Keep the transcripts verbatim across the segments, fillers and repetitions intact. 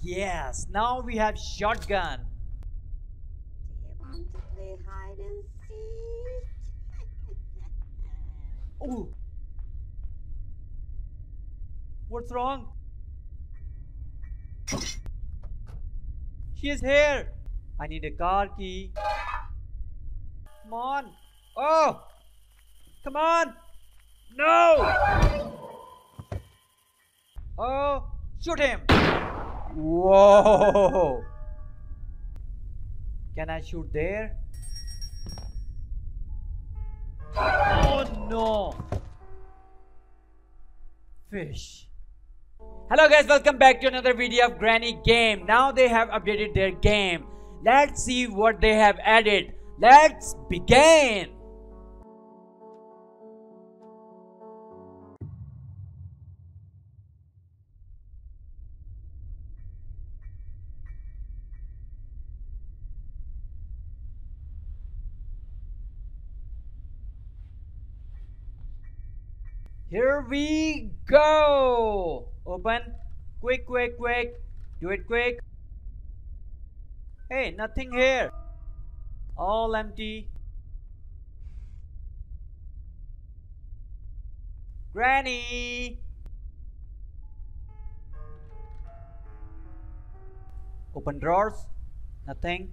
Yes, now we have shotgun. Do you want to play hide and seek? Oh, what's wrong? She is here. I need a car key. Come on. Oh, come on. No. Oh, shoot him. Whoa. Can I shoot there? Oh no. Fish. Hello guys, welcome back to another video of Granny Game. Now they have updated their game. Let's see what they have added. Let's begin. Here we go. Open. Quick, quick, quick. Do it quick. Hey, nothing here. All empty. Granny. Open drawers. Nothing.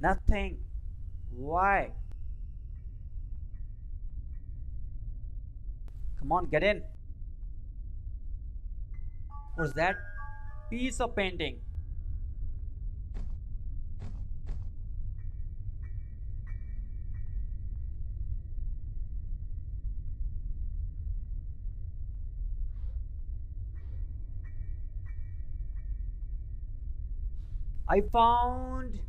Nothing. Why? Come on, get in. What's that? Piece of painting. I found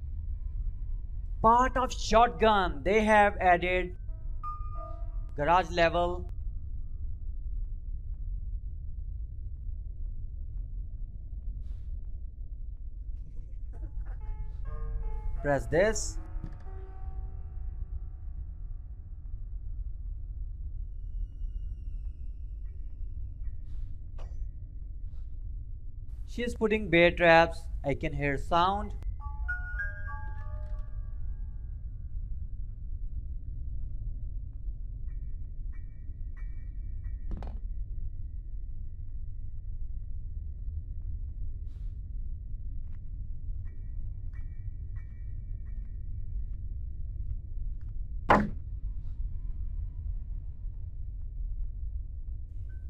part of shotgun. They have added garage level. Press this. She is putting bear traps. I can hear sound.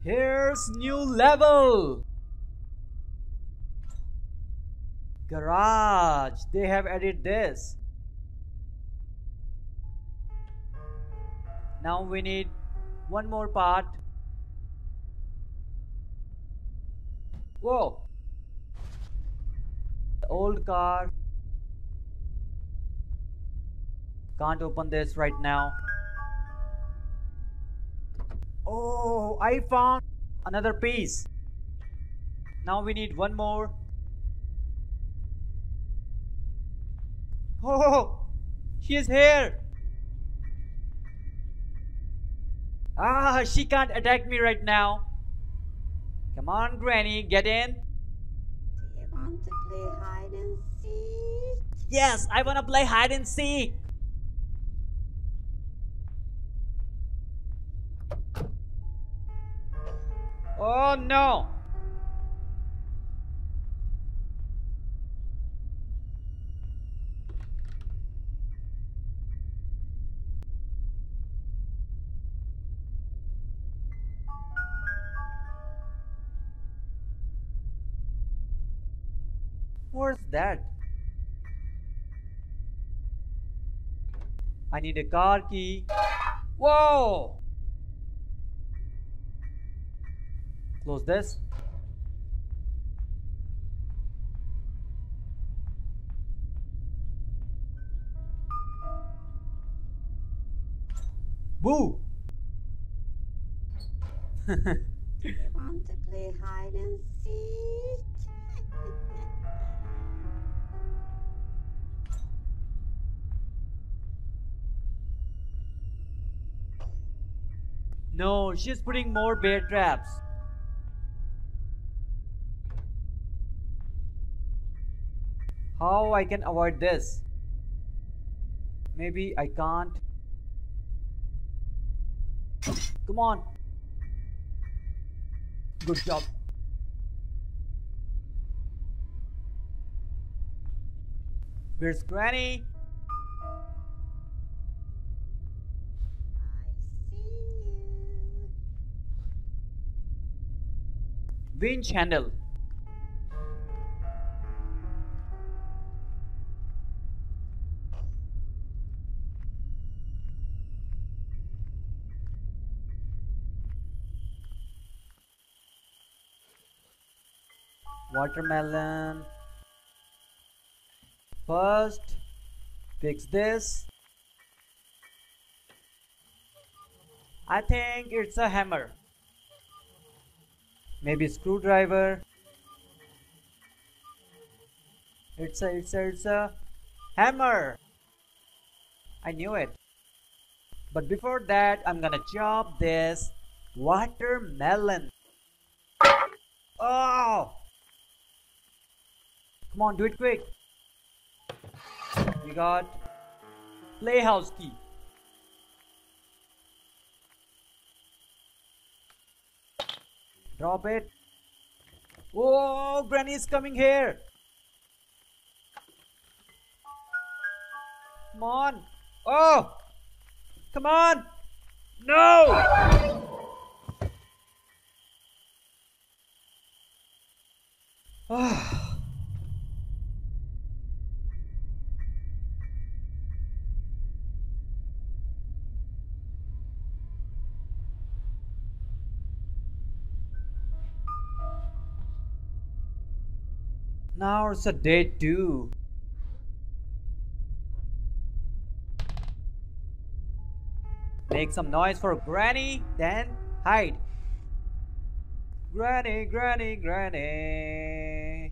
Here's new level. Garage. They have added this. Now we need one more part. Whoa. The old car. Can't open this right now. Oh, I found another piece. Now we need one more. Oh, she is here. Ah, she can't attack me right now. Come on, Granny, get in. Do you want to play hide and seek? Yes, I want to play hide and seek. Oh no! What's that? I need a car key. Whoa! Close this. Boo! I want to play hide and seek. No, she's putting more bear traps. How I can avoid this? Maybe I can't. Come on. Good job. Where's Granny? I see you. Winch handle. Watermelon. First, fix this. I think it's a hammer. Maybe screwdriver. It's a, it's a, it's a hammer. I knew it. But before that, I'm gonna chop this watermelon. Oh! Come on, do it quick. We got playhouse key. Drop it. Oh, Granny is coming here. Come on. Oh, come on. No. Ah. Now it's a day two. Make some noise for Granny, then hide. Granny, Granny, Granny.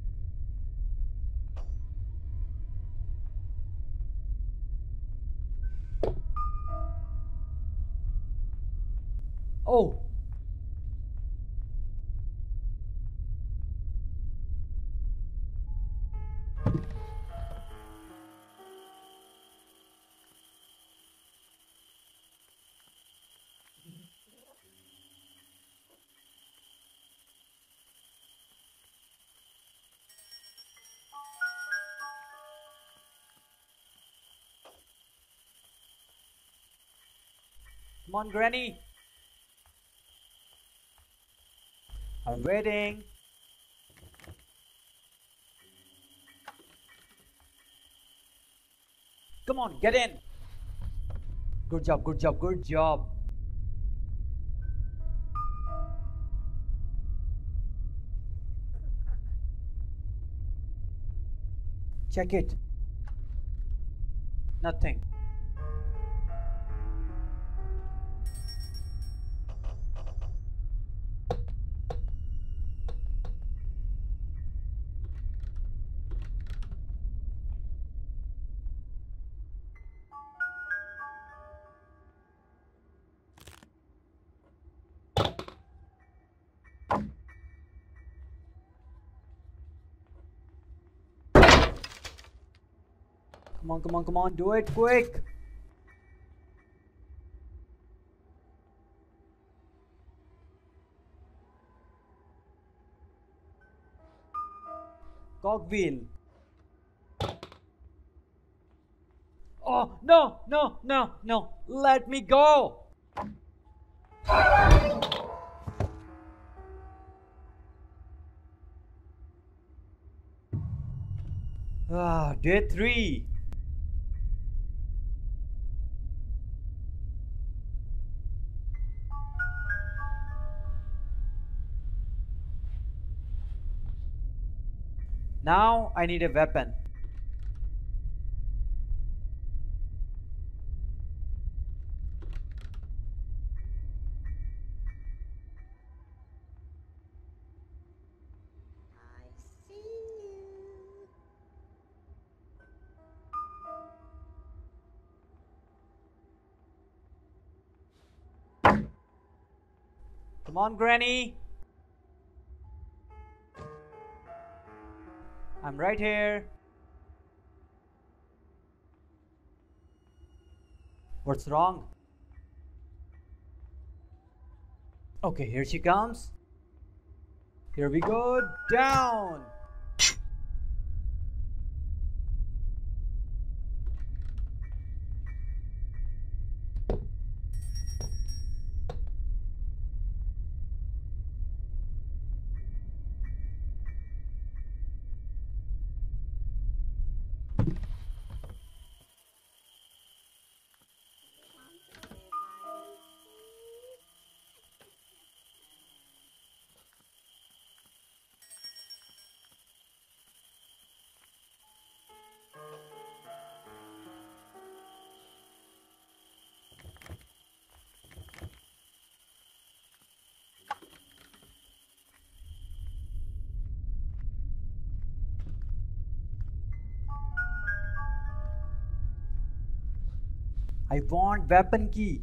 Oh. Come on, Granny. I'm waiting. Come on, get in. Good job, good job, good job. Check it. Nothing. Come on, come on, come on, do it quick. Cogwheel. Oh, no, no, no, no. Let me go. Ah, day three. Now I need a weapon. Come on, Granny. I'm right here. What's wrong? Okay, here she comes. Here we go. Down. I want weapon key.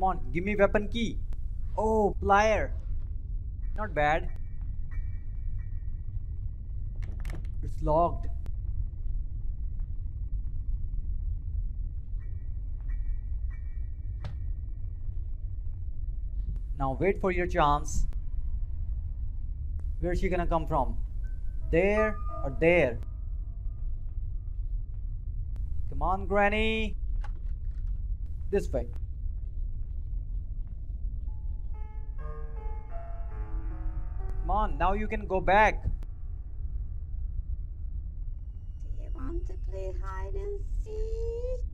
Come on, give me weapon key. Oh, plier. Not bad. It's locked. Now wait for your chance. Where's she gonna come from? There or there? Come on, Granny. This way. Come on, now you can go back. Do you want to play hide and seek?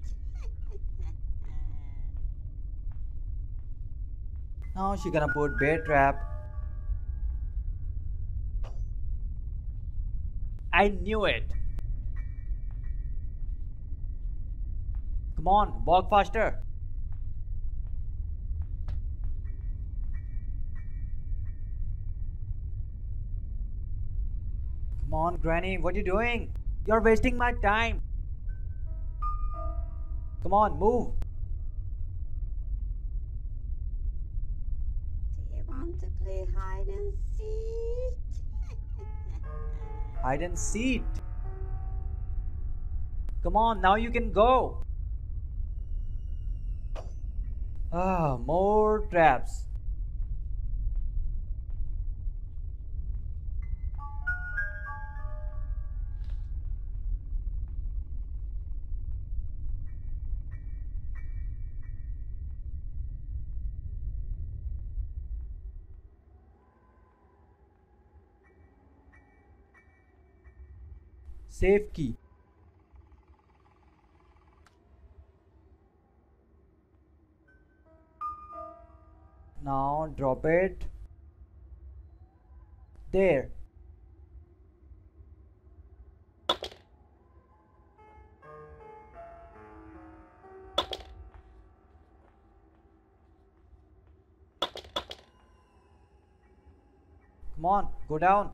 Now she's gonna put bear trap. I knew it. Come on, walk faster. Come on, Granny, what are you doing? You're wasting my time. Come on, move. Do you want to play hide and seek? Hide and seek. Come on, now you can go. Ah, more traps. Safe key. Now drop it. There. Come on, go down.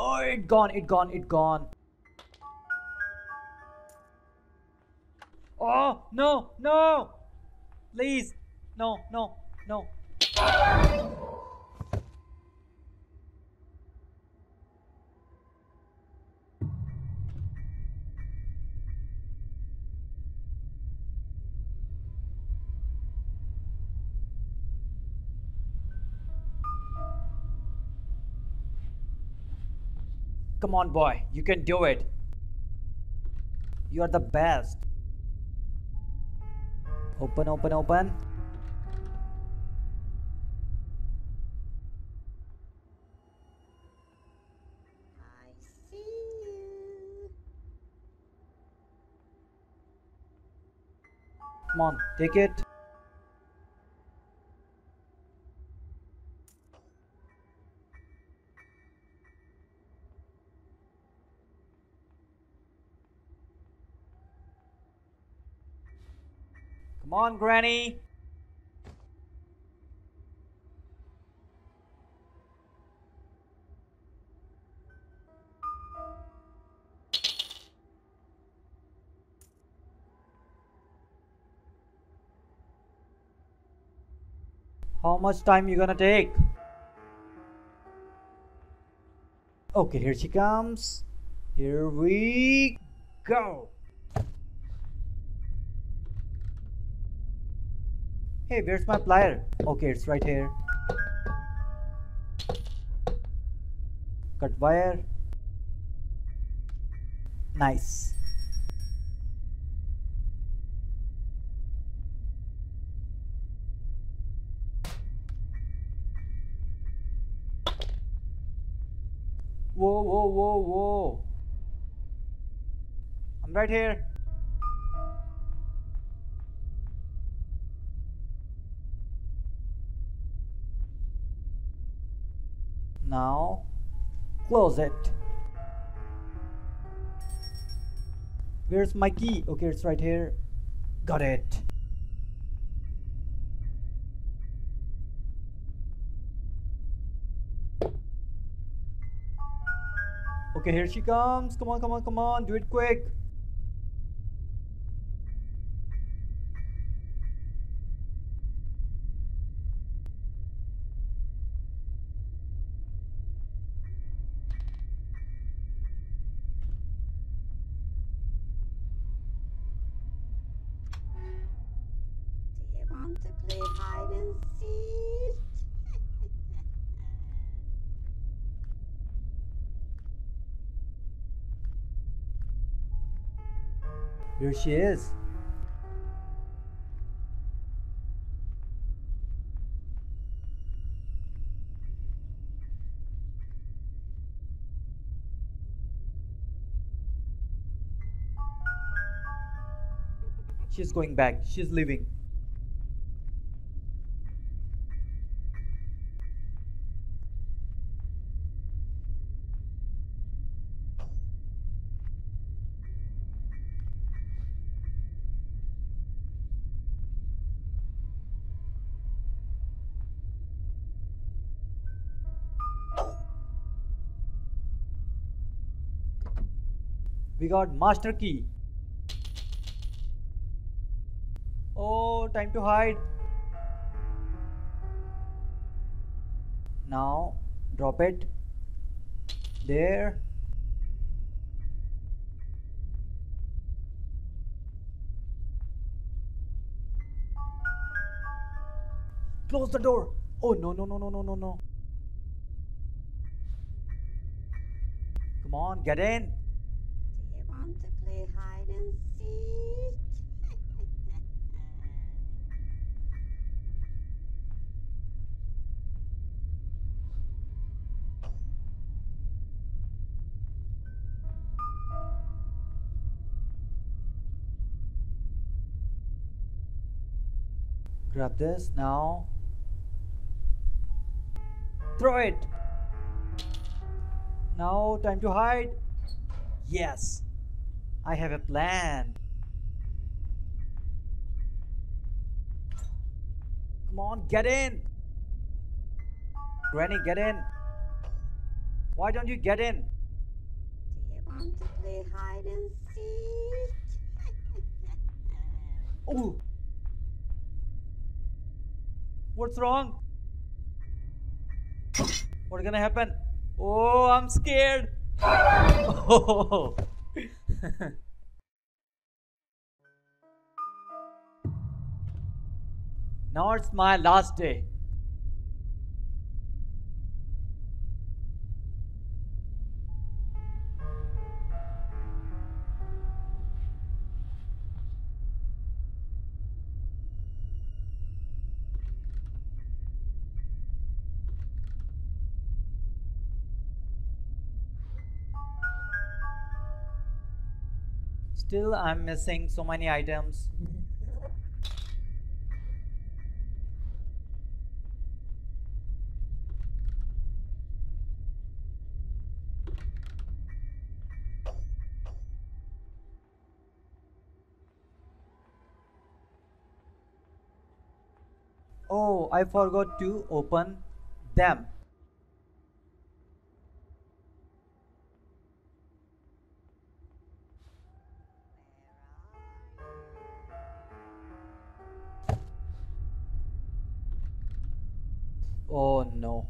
Oh, it gone, it gone, it gone. Oh, no, no. Please. No, no, no. Come on, boy, you can do it. You are the best. Open, open, open. Come on, take it. Come on, Granny. How much time you gonna take? Okay, here she comes. Here we go. Hey, where's my plier? Okay, it's right here. Cut wire. Nice. Whoa, whoa, whoa, whoa. I'm right here. Now, close it. Where's my key? Okay, it's right here. Got it. Okay, here she comes. Come on, come on, come on. Do it quick. Do you want to play hide and seek? Here she is. She's going back. She's leaving. We got master key. Oh, time to hide. Now, drop it. There. Close the door. Oh, no, no, no, no, no, no, no. Come on, get in. To play hide and seek. Grab this now. Throw it. Now, time to hide. Yes. I have a plan. Come on, get in. Granny, get in. Why don't you get in? Do you want to play hide and seek? Oh. What's wrong? What's gonna happen? Oh, I'm scared. Oh. Now it's my last day. Still, I'm missing so many items. Oh, I forgot to open them. Oh no.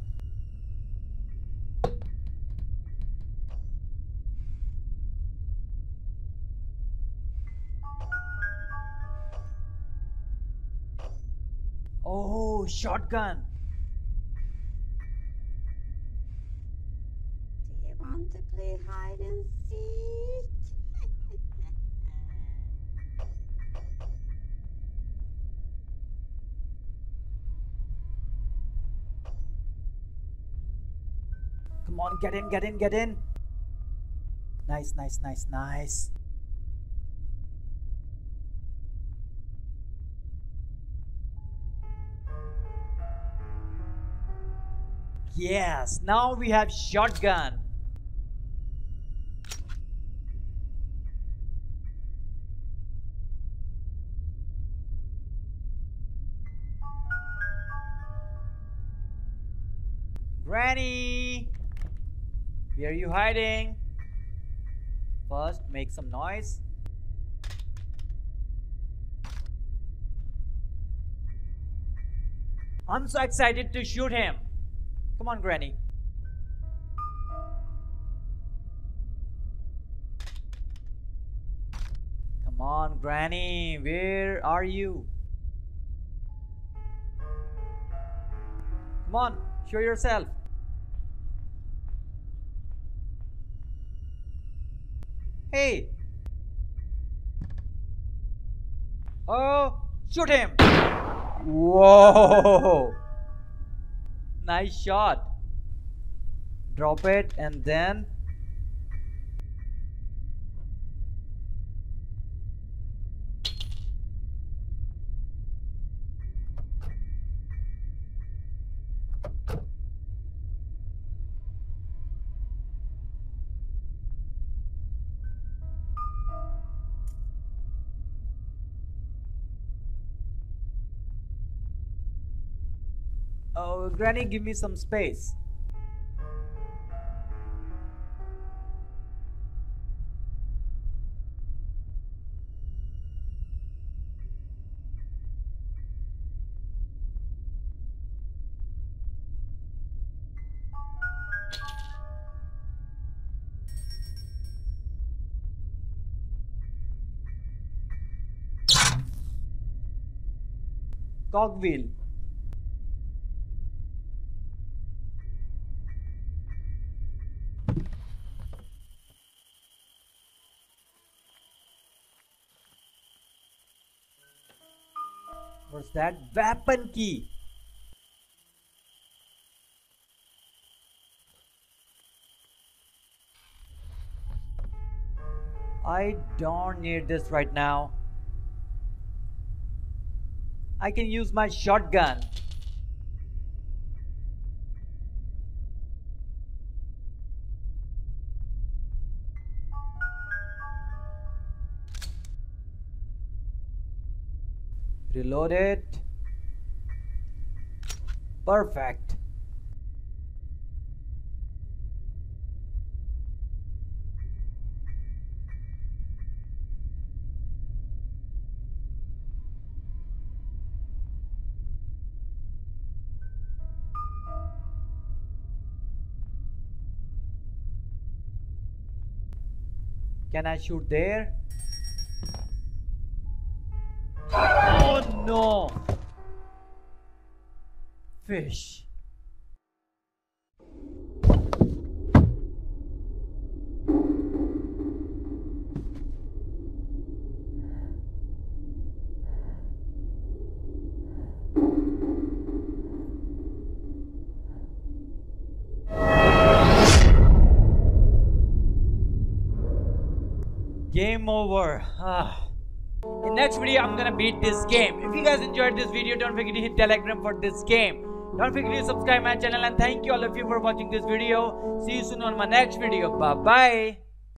Oh, shotgun. Do you want to play hide and seek? Come on, get in, get in, get in. Nice, nice, nice, nice. Yes, now we have shotgun. Granny, where are you hiding? First, make some noise. I'm so excited to shoot him. Come on, Granny. Come on, Granny. Where are you? Come on, show yourself. Hey. Oh, shoot him. Whoa. Nice shot. Drop it and then oh, Granny, give me some space. Cogwheel. What's that? Weapon key. I don't need this right now. I can use my shotgun. Reload it. Perfect. Can I shoot there? Oh no! Fish. Game over. Ah. In next video, I'm gonna beat this game. If you guys enjoyed this video, don't forget to hit the like button for this game. Don't forget to subscribe my channel, and thank you all of you for watching this video. See you soon on my next video. Bye bye.